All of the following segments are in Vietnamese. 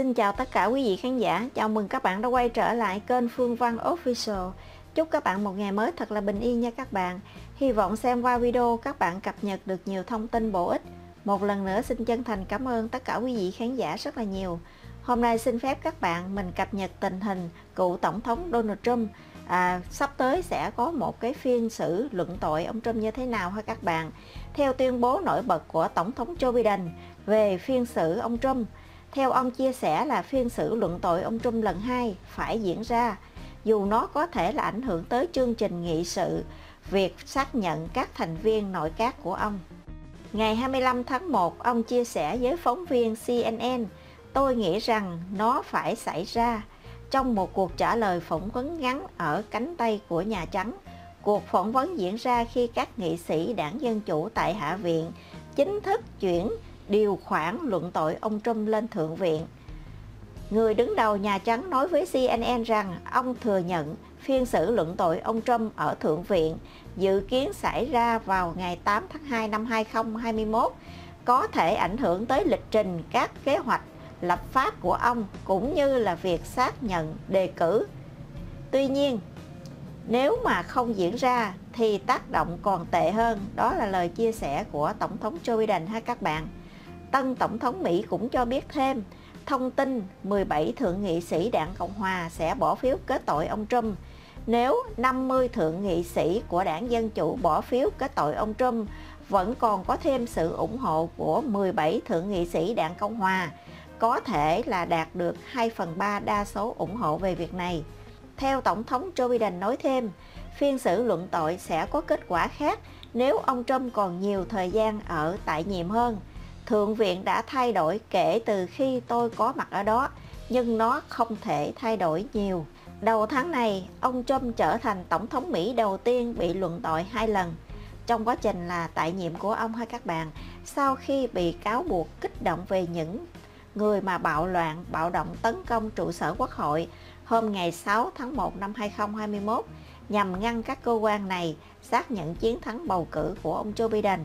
Xin chào tất cả quý vị khán giả, chào mừng các bạn đã quay trở lại kênh Phương Văn Official. Chúc các bạn một ngày mới thật là bình yên nha các bạn. Hy vọng xem qua video các bạn cập nhật được nhiều thông tin bổ ích. Một lần nữa xin chân thành cảm ơn tất cả quý vị khán giả rất là nhiều. Hôm nay xin phép các bạn mình cập nhật tình hình cựu Tổng thống Donald Trump. Sắp tới sẽ có một cái phiên xử luận tội ông Trump như thế nào hả các bạn? Theo tuyên bố nổi bật của Tổng thống Joe Biden về phiên xử ông Trump, theo ông chia sẻ là phiên xử luận tội ông Trump lần 2 phải diễn ra, dù nó có thể là ảnh hưởng tới chương trình nghị sự, việc xác nhận các thành viên nội các của ông. Ngày 25 tháng 1, ông chia sẻ với phóng viên CNN, tôi nghĩ rằng nó phải xảy ra, trong một cuộc trả lời phỏng vấn ngắn ở cánh tay của Nhà Trắng. Cuộc phỏng vấn diễn ra khi các nghị sĩ đảng Dân Chủ tại Hạ viện chính thức chuyển điều khoản luận tội ông Trump lên Thượng viện. Người đứng đầu Nhà Trắng nói với CNN rằng ông thừa nhận phiên xử luận tội ông Trump ở Thượng viện dự kiến xảy ra vào ngày 8 tháng 2 năm 2021, có thể ảnh hưởng tới lịch trình các kế hoạch lập pháp của ông cũng như là việc xác nhận đề cử. Tuy nhiên, nếu mà không diễn ra thì tác động còn tệ hơn, đó là lời chia sẻ của Tổng thống Joe Biden ha các bạn. Tân Tổng thống Mỹ cũng cho biết thêm thông tin 17 thượng nghị sĩ đảng Cộng Hòa sẽ bỏ phiếu kết tội ông Trump. Nếu 50 thượng nghị sĩ của đảng Dân Chủ bỏ phiếu kết tội ông Trump, vẫn còn có thêm sự ủng hộ của 17 thượng nghị sĩ đảng Cộng Hòa, có thể là đạt được 2/3 đa số ủng hộ về việc này. Theo Tổng thống Joe Biden nói thêm, phiên xử luận tội sẽ có kết quả khác nếu ông Trump còn nhiều thời gian ở tại nhiệm hơn. Thượng viện đã thay đổi kể từ khi tôi có mặt ở đó, nhưng nó không thể thay đổi nhiều. Đầu tháng này, ông Trump trở thành Tổng thống Mỹ đầu tiên bị luận tội 2 lần trong quá trình là tại nhiệm của ông hay các bạn, sau khi bị cáo buộc kích động về những người mà bạo loạn, bạo động tấn công trụ sở Quốc hội hôm ngày 6 tháng 1 năm 2021 nhằm ngăn các cơ quan này xác nhận chiến thắng bầu cử của ông Joe Biden.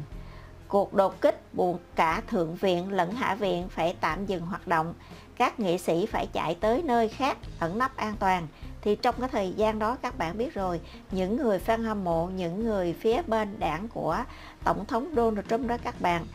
Cuộc đột kích buộc cả Thượng viện lẫn Hạ viện phải tạm dừng hoạt động, các nghị sĩ phải chạy tới nơi khác ẩn nấp an toàn. Thì trong cái thời gian đó các bạn biết rồi, những người fan hâm mộ, những người phía bên đảng của Tổng thống Donald Trump đó các bạn,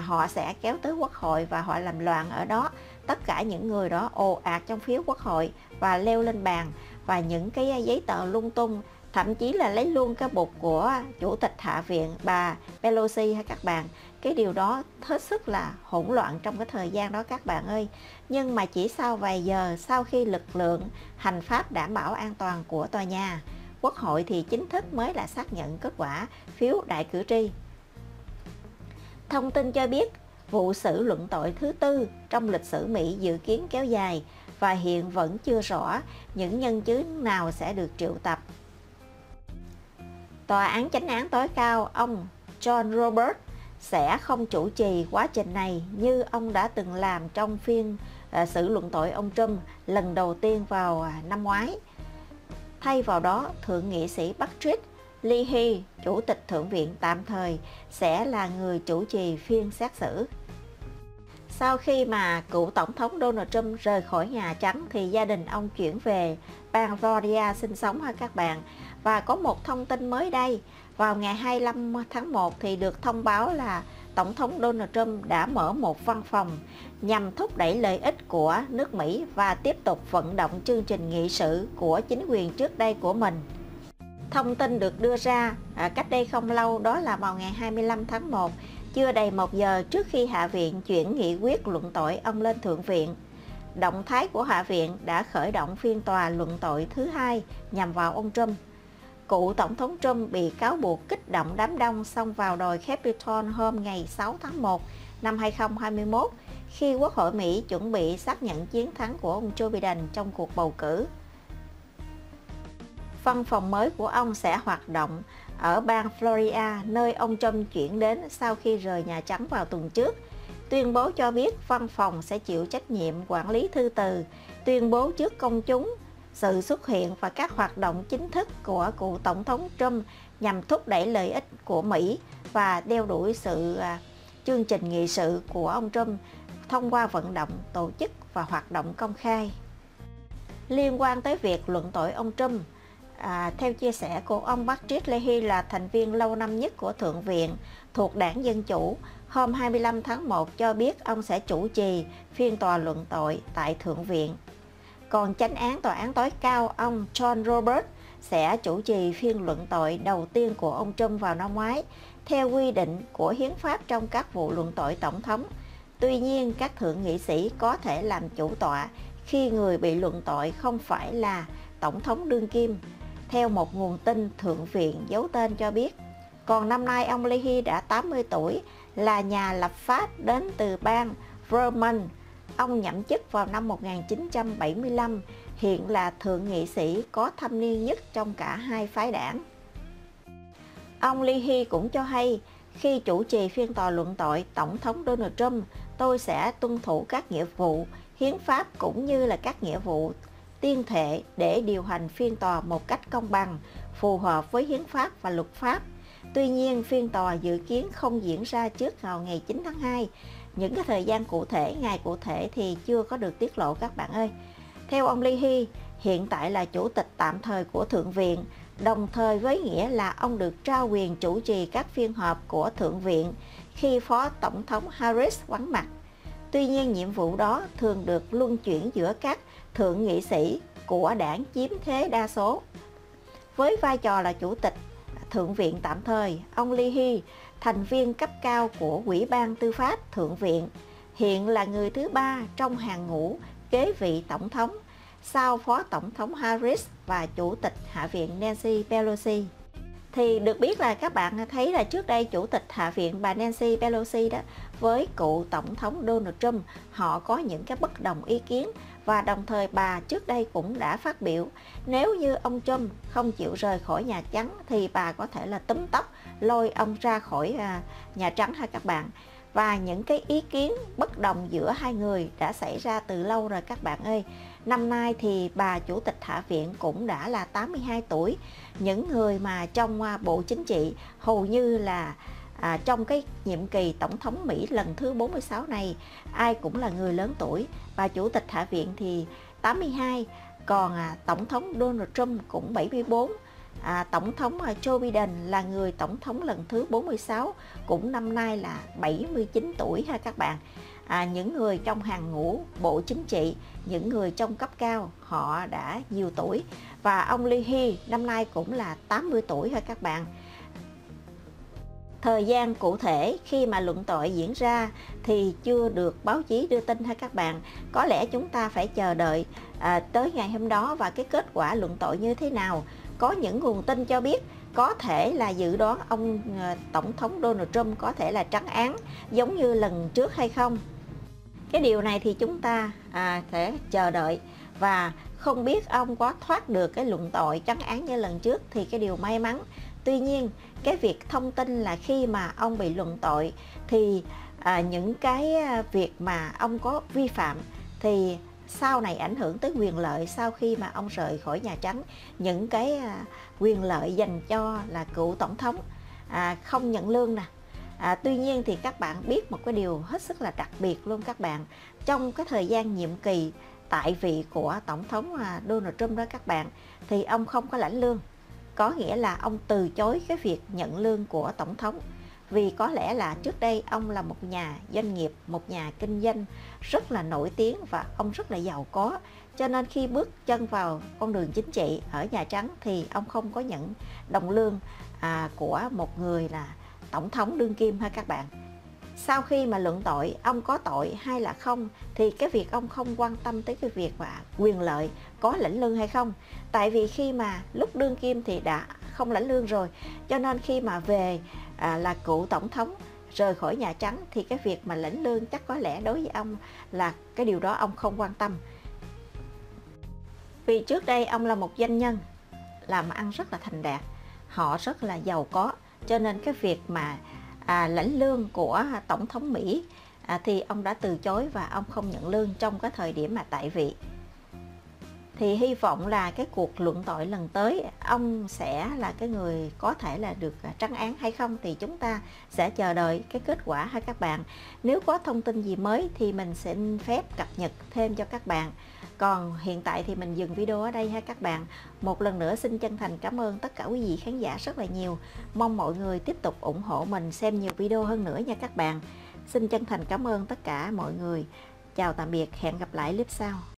họ sẽ kéo tới Quốc hội và họ làm loạn ở đó. Tất cả những người đó ồ ạt trong phía Quốc hội và leo lên bàn và những cái giấy tờ lung tung, thậm chí là lấy luôn cái bục của Chủ tịch Hạ viện bà Pelosi hay các bạn. Cái điều đó hết sức là hỗn loạn trong cái thời gian đó các bạn ơi. Nhưng mà chỉ sau vài giờ sau khi lực lượng hành pháp đảm bảo an toàn của tòa nhà Quốc hội thì chính thức mới là xác nhận kết quả phiếu đại cử tri. Thông tin cho biết vụ xử luận tội thứ tư trong lịch sử Mỹ dự kiến kéo dài và hiện vẫn chưa rõ những nhân chứng nào sẽ được triệu tập. Tòa án Chánh án tối cao ông John Roberts sẽ không chủ trì quá trình này như ông đã từng làm trong phiên xử luận tội ông Trump lần đầu tiên vào năm ngoái. Thay vào đó, Thượng nghị sĩ Patrick Leahy, Chủ tịch Thượng viện tạm thời, sẽ là người chủ trì phiên xét xử. Sau khi mà cựu Tổng thống Donald Trump rời khỏi Nhà Trắng thì gia đình ông chuyển về bang Florida sinh sống ha các bạn. Và có một thông tin mới đây, vào ngày 25 tháng 1 thì được thông báo là Tổng thống Donald Trump đã mở một văn phòng nhằm thúc đẩy lợi ích của nước Mỹ và tiếp tục vận động chương trình nghị sự của chính quyền trước đây của mình. Thông tin được đưa ra cách đây không lâu, đó là vào ngày 25 tháng 1, chưa đầy 1 giờ trước khi Hạ viện chuyển nghị quyết luận tội ông lên Thượng viện. Động thái của Hạ viện đã khởi động phiên tòa luận tội thứ 2 nhằm vào ông Trump. Cựu Tổng thống Trump bị cáo buộc kích động đám đông xông vào đồi Capitol hôm ngày 6 tháng 1 năm 2021 khi Quốc hội Mỹ chuẩn bị xác nhận chiến thắng của ông Joe Biden trong cuộc bầu cử. Văn phòng mới của ông sẽ hoạt động ở bang Florida, nơi ông Trump chuyển đến sau khi rời Nhà Trắng vào tuần trước. Tuyên bố cho biết văn phòng sẽ chịu trách nhiệm quản lý thư từ, tuyên bố trước công chúng, sự xuất hiện và các hoạt động chính thức của cựu Tổng thống Trump nhằm thúc đẩy lợi ích của Mỹ và đeo đuổi sự chương trình nghị sự của ông Trump thông qua vận động, tổ chức và hoạt động công khai. Liên quan tới việc luận tội ông Trump, theo chia sẻ của ông Patrick Leahy là thành viên lâu năm nhất của Thượng viện thuộc đảng Dân Chủ, hôm 25 tháng 1 cho biết ông sẽ chủ trì phiên tòa luận tội tại Thượng viện. Còn chánh án Tòa án tối cao ông John Roberts sẽ chủ trì phiên luận tội đầu tiên của ông Trump vào năm ngoái, theo quy định của hiến pháp trong các vụ luận tội tổng thống. Tuy nhiên, các thượng nghị sĩ có thể làm chủ tọa khi người bị luận tội không phải là tổng thống đương kim, theo một nguồn tin Thượng viện giấu tên cho biết. Còn năm nay, ông Leahy đã 80 tuổi, là nhà lập pháp đến từ bang Vermont. Ông nhậm chức vào năm 1975, hiện là thượng nghị sĩ có thâm niên nhất trong cả hai phái đảng. Ông Leahy cũng cho hay, khi chủ trì phiên tòa luận tội Tổng thống Donald Trump, tôi sẽ tuân thủ các nghĩa vụ, hiến pháp cũng như là các nghĩa vụ tuyên thệ để điều hành phiên tòa một cách công bằng, phù hợp với hiến pháp và luật pháp. Tuy nhiên, phiên tòa dự kiến không diễn ra trước vào ngày 9 tháng 2. Những cái thời gian cụ thể, ngày cụ thể thì chưa có được tiết lộ các bạn ơi. Theo ông Leahy, hiện tại là chủ tịch tạm thời của Thượng viện, đồng thời với nghĩa là ông được trao quyền chủ trì các phiên họp của Thượng viện khi Phó Tổng thống Harris vắng mặt. Tuy nhiên, nhiệm vụ đó thường được luân chuyển giữa các thượng nghị sĩ của đảng chiếm thế đa số. Với vai trò là chủ tịch Thượng viện tạm thời, ông Leahy, thành viên cấp cao của Ủy ban Tư pháp Thượng viện, hiện là người thứ ba trong hàng ngũ kế vị Tổng thống, sau Phó Tổng thống Harris và Chủ tịch Hạ viện Nancy Pelosi. Thì được biết là các bạn thấy là trước đây Chủ tịch Hạ viện bà Nancy Pelosi đó với cựu Tổng thống Donald Trump, họ có những cái bất đồng ý kiến, và đồng thời bà trước đây cũng đã phát biểu nếu như ông Trump không chịu rời khỏi Nhà Trắng thì bà có thể là túm tóc lôi ông ra khỏi Nhà Trắng ha các bạn. Và những cái ý kiến bất đồng giữa hai người đã xảy ra từ lâu rồi các bạn ơi. Năm nay thì bà Chủ tịch Hạ viện cũng đã là 82 tuổi. Những người mà trong Bộ Chính trị hầu như là trong cái nhiệm kỳ Tổng thống Mỹ lần thứ 46 này, ai cũng là người lớn tuổi. Bà Chủ tịch Hạ viện thì 82, còn Tổng thống Donald Trump cũng 74. Tổng thống Joe Biden là người Tổng thống lần thứ 46, cũng năm nay là 79 tuổi ha các bạn. Những người trong hàng ngũ Bộ Chính trị, những người trong cấp cao họ đã nhiều tuổi. Và ông Leahy năm nay cũng là 80 tuổi ha các bạn. Thời gian cụ thể khi mà luận tội diễn ra thì chưa được báo chí đưa tin ha các bạn. Có lẽ chúng ta phải chờ đợi tới ngày hôm đó và cái kết quả luận tội như thế nào. Có những nguồn tin cho biết có thể là dự đoán ông Tổng thống Donald Trump có thể là trắng án giống như lần trước hay không. Cái điều này thì chúng ta sẽ chờ đợi, và không biết ông có thoát được cái luận tội trắng án như lần trước thì cái điều may mắn. Tuy nhiên, cái việc thông tin là khi mà ông bị luận tội thì những cái việc mà ông có vi phạm thì sau này ảnh hưởng tới quyền lợi sau khi mà ông rời khỏi Nhà Trắng, những cái quyền lợi dành cho là cựu tổng thống, không nhận lương nè. Tuy nhiên thì các bạn biết một cái điều hết sức là đặc biệt luôn các bạn, trong cái thời gian nhiệm kỳ tại vị của Tổng thống Donald Trump đó các bạn, thì ông không có lãnh lương, có nghĩa là ông từ chối cái việc nhận lương của tổng thống. Vì có lẽ là trước đây ông là một nhà doanh nghiệp, một nhà kinh doanh rất là nổi tiếng và ông rất là giàu có. Cho nên khi bước chân vào con đường chính trị ở Nhà Trắng thì ông không có nhận đồng lương của một người là tổng thống đương kim ha các bạn. Sau khi mà luận tội, ông có tội hay là không thì cái việc ông không quan tâm tới cái việc và quyền lợi có lãnh lương hay không. Tại vì khi mà lúc đương kim thì đã không lãnh lương rồi, cho nên khi mà về là cựu tổng thống rời khỏi Nhà Trắng thì cái việc mà lãnh lương chắc có lẽ đối với ông là cái điều đó ông không quan tâm. Vì trước đây ông là một doanh nhân làm ăn rất là thành đạt, họ rất là giàu có, cho nên cái việc mà lãnh lương của Tổng thống Mỹ thì ông đã từ chối và ông không nhận lương trong cái thời điểm mà tại vị. thì hy vọng là cái cuộc luận tội lần tới ông sẽ là cái người có thể là được trấn án hay không thì chúng ta sẽ chờ đợi cái kết quả ha các bạn. Nếu có thông tin gì mới thì mình sẽ xin phép cập nhật thêm cho các bạn. Còn hiện tại thì mình dừng video ở đây ha các bạn. Một lần nữa xin chân thành cảm ơn tất cả quý vị khán giả rất là nhiều. Mong mọi người tiếp tục ủng hộ mình xem nhiều video hơn nữa nha các bạn. Xin chân thành cảm ơn tất cả mọi người. Chào tạm biệt, hẹn gặp lại clip sau.